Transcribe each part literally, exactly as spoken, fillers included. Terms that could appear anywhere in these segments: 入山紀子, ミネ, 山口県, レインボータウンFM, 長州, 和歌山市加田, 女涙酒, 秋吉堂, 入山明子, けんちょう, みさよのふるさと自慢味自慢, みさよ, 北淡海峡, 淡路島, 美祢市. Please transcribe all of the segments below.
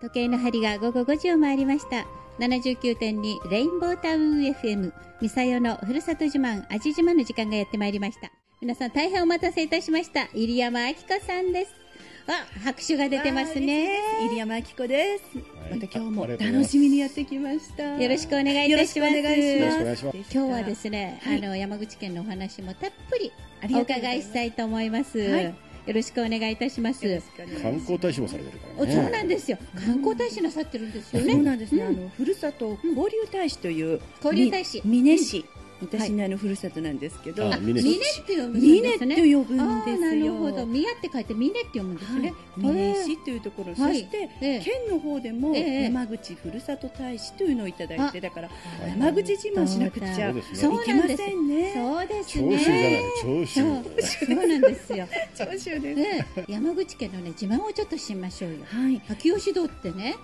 時計の針がごごごじを回りました。 ななじゅうきゅうてんに レインボータウン エフエム ミサヨのふるさと自慢味自慢の時間がやってまいりました。皆さん大変お待たせいたしました。入山明子さんです。あ、拍手が出てますね。入山明子です。また今日も楽しみにやってきました。よろしくお願いいたします。今日はですね、あの山口県のお話もたっぷりお伺いしたいと思います。よろしくお願いいたします。観光大使もされてるからね。そうなんですよ。観光大使なさってるんですよね。そうなんですね。あのふるさと交流大使という交流大使美祢市。私のあのふるさとなんですけど、ミネって呼ぶんですね。なるほど、宮って書いてミネって呼ぶんですね。ミネ市というところ、そして県の方でも山口ふるさと大使というのをいただいて、だから山口自慢しなくちゃいけませんね。そうですね。長州じゃない、長州。そうなんですよ。長州です。山口県のね自慢をちょっとしましょうよ。秋吉堂ってね、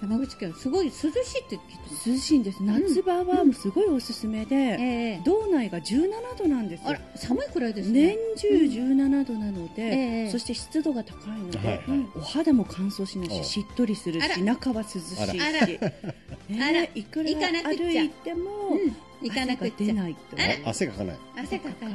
山口県すごい涼しいって聞いて、涼しいんです。夏場はすごいおすすめで。道内がじゅうななどなんです。あら、寒いくらいですね。年中じゅうななどなので、そして湿度が高いので、お肌も乾燥しないし、しっとりするし、中は涼しいし、いくら歩いても汗が出ないと。汗かかない。汗かかない。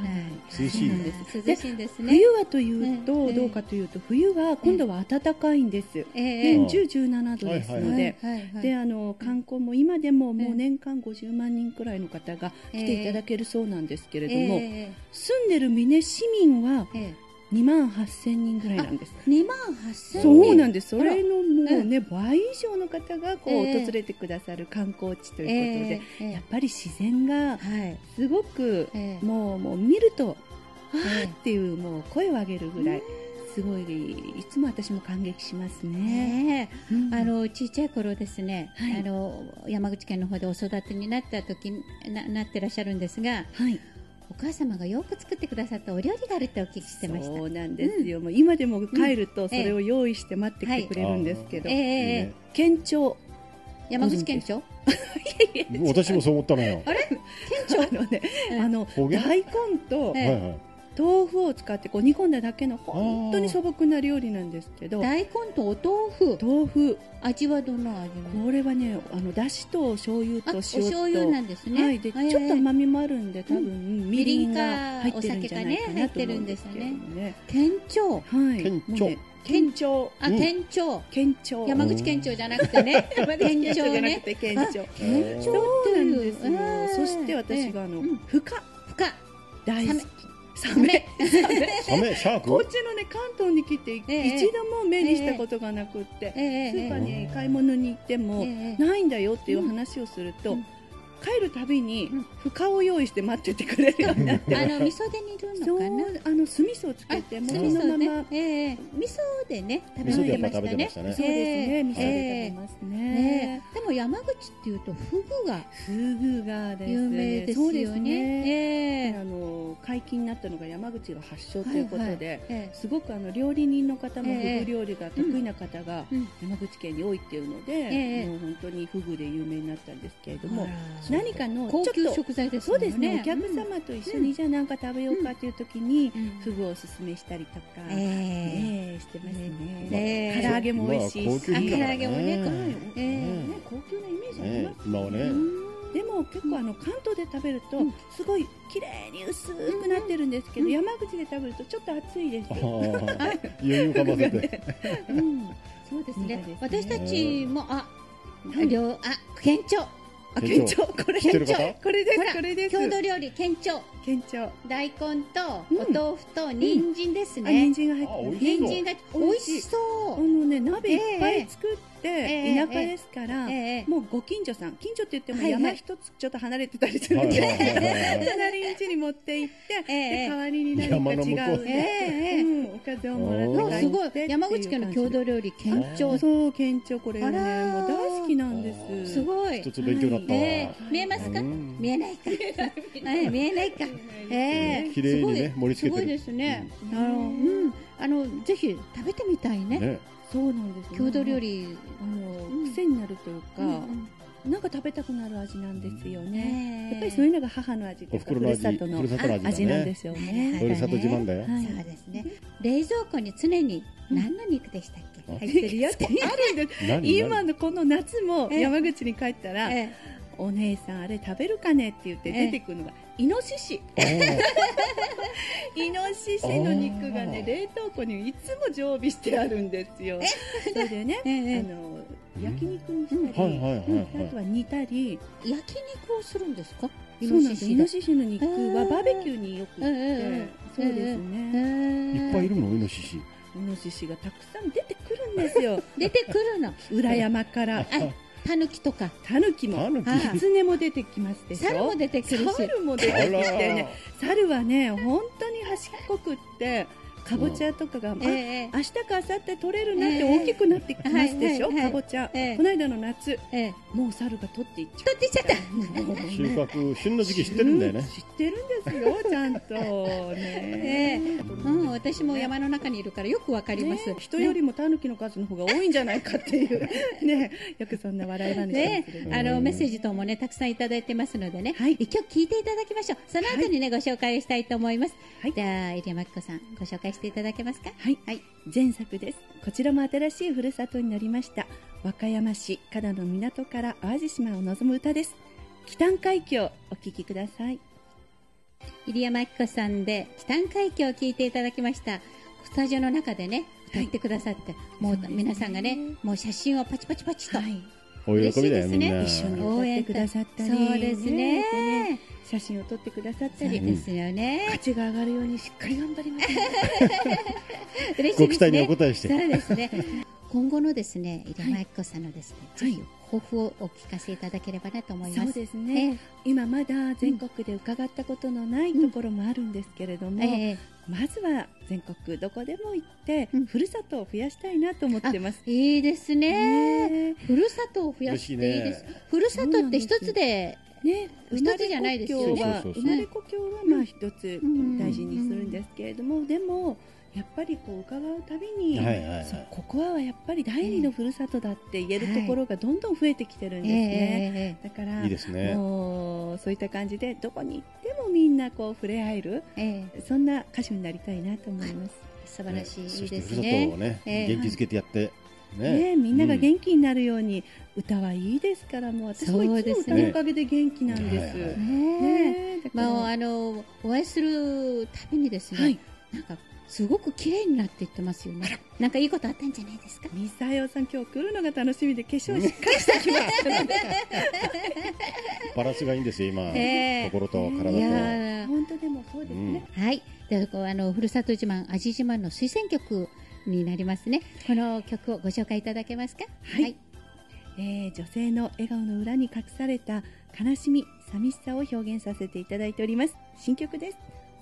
涼しいんです。涼しいんですね。冬はというとどうかというと、冬は今度は暖かいんです。年中じゅうななどですので、であの観光も今でももう年間ごじゅうまんにんくらいの方が来ていただけるそうなんですけれども、住んでる美祢市民はにまんはっせんにんぐらいなんです。にまんはっせんにん。そうなんです。それのもうね倍以上の方がこう訪れてくださる観光地ということで、やっぱり自然がすごくもうもう見るとあーっていうもう声を上げるぐらい。すごい、いつも私も感激しますね。あのちっちゃい頃ですね、あの山口県の方でお育てになった時ななってらっしゃるんですが、はい。お母様がよく作ってくださったお料理があるってお聞きしてました。そうなんですよ。もう今でも帰るとそれを用意して待ってきてくれるんですけど、県庁、山口県庁。私もそう思ったのよ。あれ、県庁のね、あの大根と。豆腐を使ってこう煮込んだだけの本当に素朴な料理なんですけど、大根とお豆腐、豆腐味はどんな味？これはね、あのだしと醤油と塩と、はいでちょっと甘みもあるんで多分みりんが入ってるんじゃないかなと思うんですけどね。県庁、はい、県庁、県庁、あ県庁、県庁、山口県庁じゃなくてね、県庁じゃなくて県庁、県庁っていう。そして私があのふかふか大好き。サメ、サメ、シャーク。こっちのね関東に来て一度も目にしたことがなくって、スーパーに買い物に行ってもないんだよっていう話をすると、帰るたびにふかを用意して待っててくれるようになって、あの味噌で煮るのかな、あの酢味噌をつけてもうそのまま味噌でね食べてましたね。そうですね、味噌で食べますね。でも山口っていうとフグがフグが有名ですよね。あの解禁になったのが山口が発祥ということで、すごくあの料理人の方もフグ料理が得意な方が山口県に多いっていうので、もう本当にフグで有名になったんですけれども、何かのちょっと高級食材ですね。そうですね。お客様と一緒にじゃあ何か食べようかという時にフグをおすすめしたりとかしてますね。唐揚げも美味しいし、唐揚げもね高級なイメージあります。今はね。でも結構あの関東で食べるとすごい綺麗に薄くなってるんですけど、山口で食べるとちょっと熱いです。そうですね。私たちもあ、あ、県庁、あ、県庁、これ県庁、これです、これです。郷土料理県庁、県庁、大根とお豆腐と人参ですね。人参が入って、人参が美味しそう。あのね鍋いっぱい作って。田舎ですから、もうご近所さん、近所って言っても山一つちょっと離れてたりするんで、隣の家に持って行って、代わりに何か違うおかずをもらって帰って、山口県の郷土料理県庁、そう県庁これね、もう大好きなんです。すごい。一つ勉強になった。見えますか？見えないか。見えないか。綺麗にね盛り付けてる。すごいですね。なるほど。うん、あのぜひ食べてみたいね。そうなんです。郷土料理あの癖になるというか、なんか食べたくなる味なんですよね。やっぱりそういうのが母の味とかふるさとの味なんですよね。ふるさと自慢だよ。そうですね。冷蔵庫に常に何の肉でしたっけ入ってるよってあるんです。今のこの夏も山口に帰ったらお姉さんあれ食べるかねって言って出てくるのがイノシシイノシシの肉がね冷凍庫にいつも常備してあるんですよ。それでねあの焼肉にしたりあとは煮たり焼肉をするんですか。イノシシイノシシの肉はバーベキューによくってそうですね。いっぱいいるのイノシシ。イノシシがたくさん出てくるんですよ。出てくるの裏山からタヌキとかタヌキもキツネも出てきますでしょ。猿も出てくるし猿も出てきてね猿はね本当に端っこくってかぼちゃとかが、うん、あ、えー、明日か明後日取れるなって大きくなってきますでしょ、えー、かぼちゃ、えー、この間の夏、えー、もう猿が取っていっちゃった取っていっちゃった収穫旬の時期知ってるんだよね。知ってるんですよちゃんとね、えーうん、私も山の中にいるからよくわかります、ね、人よりもタヌキの数の方が多いんじゃないかっていうねよくそんな笑い話をする、ね、あのメッセージ等もねたくさんいただいてますのでね、はい、一曲聴いていただきましょう。その後にね、はい、ご紹介をしたいと思います、はい、じゃあ入山紀子さんご紹介していただけますか。はい、はい、前作です。こちらも新しいふるさとになりました和歌山市加田の港から淡路島を望む歌です。北淡海峡お聴きください。入山紀子さんで北淡海峡を聴いていただきました。スタジオの中でね歌ってくださって、はい、もう皆さんがねもう写真をパチパチパチと、はい、お喜びだよね。一緒に応援してくださったりそうですね、ね写真を撮ってくださったりですよね。価値が上がるようにしっかり頑張ります嬉しいですね。ご期待にお答えしてそうですね今後のですね入山紀子さんのですね、はい、ぜひ抱負をお聞かせいただければなと思います。そうですね、えー、今まだ全国で伺ったことのないところもあるんですけれども、うんえー、まずは全国どこでも行って、うん、ふるさとを増やしたいなと思ってます。いいですね、えー、ふるさとを増やしていいです、ね、ふるさとって一つでね、一つじゃないですよね。生まれ故郷はまあ一つ大事にするんですけれども、でもやっぱりこう伺うたびに、はいはいはい、そうここはやっぱり第二のふるさとだって言えるところがどんどん増えてきてるんですね、はい、だからいいですね。もうそういった感じでどこに行ってもみんなこう触れ合える、えー、そんな歌手になりたいなと思います。素晴らしいですね。ふるさとをね、えー、元気づけてやってね、ね、みんなが元気になるように、うん、歌はいいですからもう私もいつも歌のおかげで元気なんです。お会いするたびにですね、はい、なんかすごく綺麗になっていってますよね。なんかいいことあったんじゃないですか。ミサヨさん今日来るのが楽しみで化粧しっかりしてきますバランスがいいんですよ今、えー、心と体と、いや本当でもそうですね、うん、はい。であのふるさと自慢味自慢の推薦曲になりますね。この曲をご紹介いただけますか。はい、はいえー、女性の笑顔の裏に隠された悲しみ寂しさを表現させていただいております。新曲です。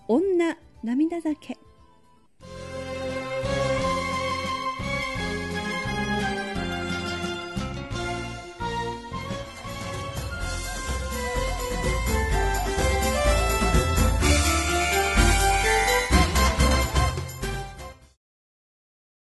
女涙酒。